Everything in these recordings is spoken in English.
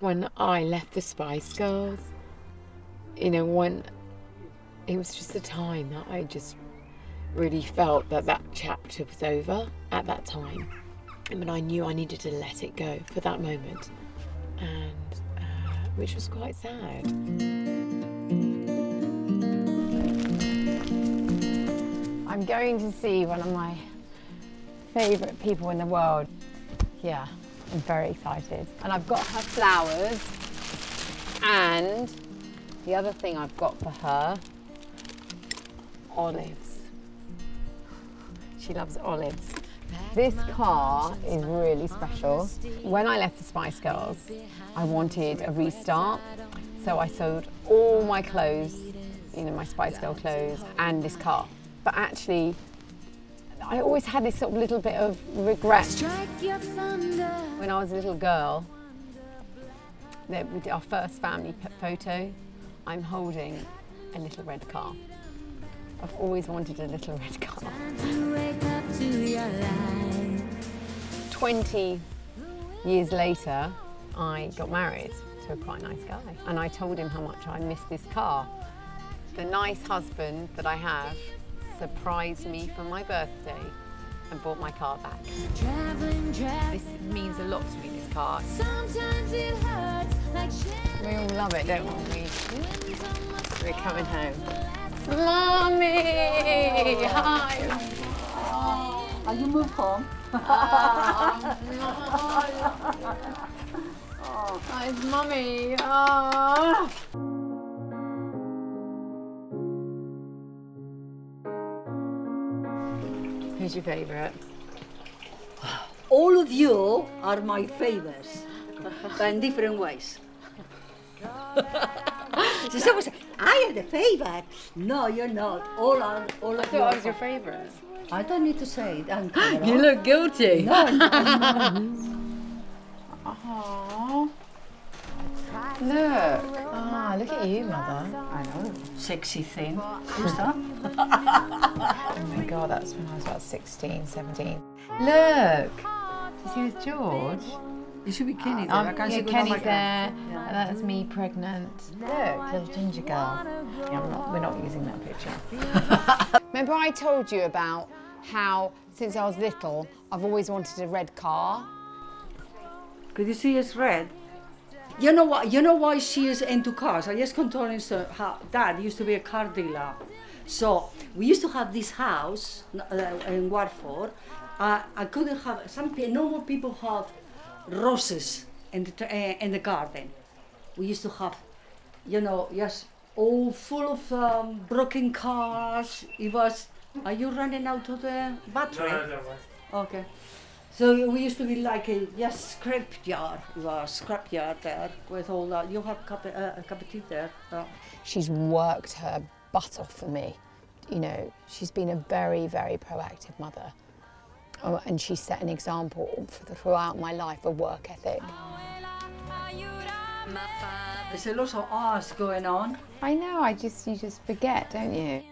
When I left the Spice Girls, you know, it was just a time that I just really felt that that chapter was over at that time. But I knew I needed to let it go for that moment, and which was quite sad. I'm going to see one of my favourite people in the world. Yeah. I'm very excited. And I've got her flowers, and the other thing I've got for her, olives. She loves olives. This car is really special. When I left the Spice Girls, I wanted a restart, so I sold all my clothes, you know, my Spice Girl clothes, and this car. But actually, I always had this sort of little bit of regret. When I was a little girl, we did our first family photo. I'm holding a little red car. I've always wanted a little red car. 20 years later, I got married to a quite nice guy, and I told him how much I missed this car. The nice husband that I have surprised me for my birthday and bought my car back. This means a lot to me, this car. Sometimes it hurts, like we all love it, don't we? We're coming home. Mummy! Hi! Oh. Have you moved home? Oh, that is Mummy. Oh. Who's your favourite? All of you are my favourites, but in different ways. So someone said, I am the favourite. No, you're not. All of you. I was your favourite. I don't need to say it. You look guilty. No. Aww. Look. Ah, look at you, Mother. I know. Sexy thing. Who's that? Oh my God, that's when I was about 16, 17. Look! You see, there's George. You should be Kenny there. Yeah, Kenny's there. Yeah. That's me pregnant. Look, little ginger girl. Yeah, we're not using that picture. Remember I told you about how, since I was little, I've always wanted a red car? Could you see it's red? You know what? You know why she is into cars? I just controlling how Dad used to be a car dealer. So we used to have this house in Watford. I couldn't have no more people have roses in the garden. We used to have, you know, yes, all full of broken cars. It was. Are you running out of the battery? No. Okay. So we used to be like a scrapyard. It was a scrapyard there with all that. You have a cup of tea there. Oh. She's worked her butt off for me. You know, she's been a very, very proactive mother, and she set an example throughout my life of work ethic. There's a lot of arse going on. I know. You just forget, don't you?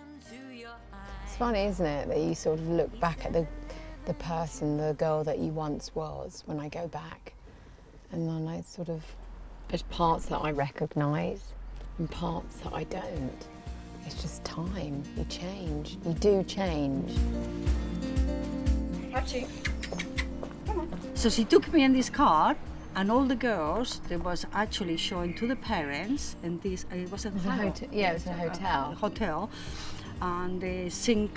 It's funny, isn't it, that you sort of look back at the person, the girl that you once was, when I go back. And then I sort of, there's parts that I recognise and parts that I don't. It's just time, you change, you do change. Archie, come on. So she took me in this car, and all the girls, they was actually showing to the parents, and this, it was a hotel. Yeah, it was a hotel. Hotel, and they sing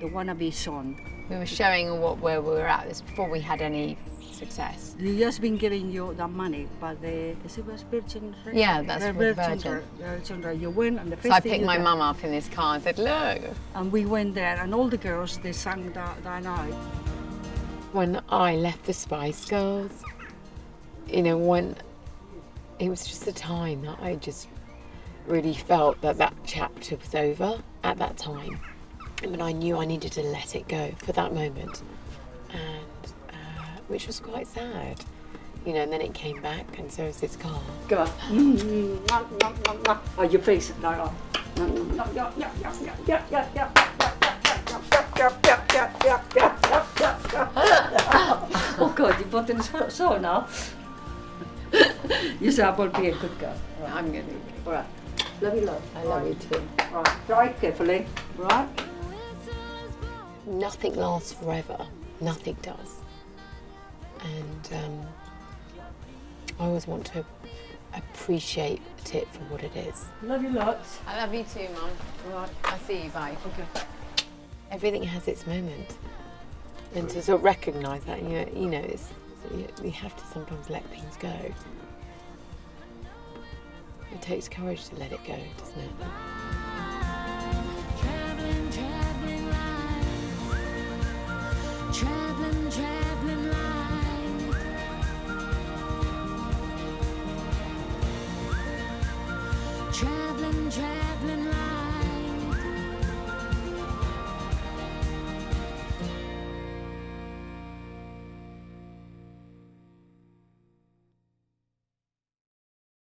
the wannabe song. We were showing where we were at. This before we had any success. They just been giving you that money, but is it Virgin? Yeah, that's Virgin. You win, and the first. So I picked my mum up in this car and said, "Look." And we went there, and all the girls they sang that night. When I left the Spice Girls, you know, it was just a time that I just really felt that that chapter was over at that time. But I knew I needed to let it go for that moment, and which was quite sad, you know. And then it came back, and so is this car. Go on. Oh, your face. No. Oh God, your button is so now. You said I'll be a good girl. Right. I'm going to be. All right. Love you, love. I love you too. All right. Drive carefully. All right. Nothing lasts forever. Nothing does. And I always want to appreciate it for what it is. Love you lots. I love you too, Mum. All right. I'll see you, bye. Okay. Everything has its moment. And to sort of recognise that, you know, it's, you have to sometimes let things go. It takes courage to let it go, doesn't it? Traveling, traveling light.